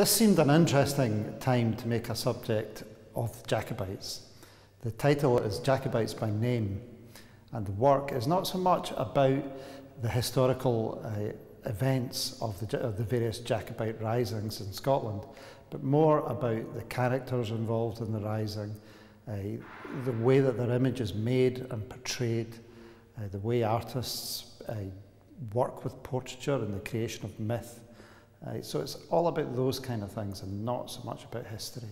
This seemed an interesting time to make a subject of Jacobites. The title is Jacobites by Name, and the work is not so much about the historical events of the various Jacobite risings in Scotland, but more about the characters involved in the rising, the way that their image is made and portrayed, the way artists work with portraiture and the creation of myth. So it's all about those kind of things and not so much about history.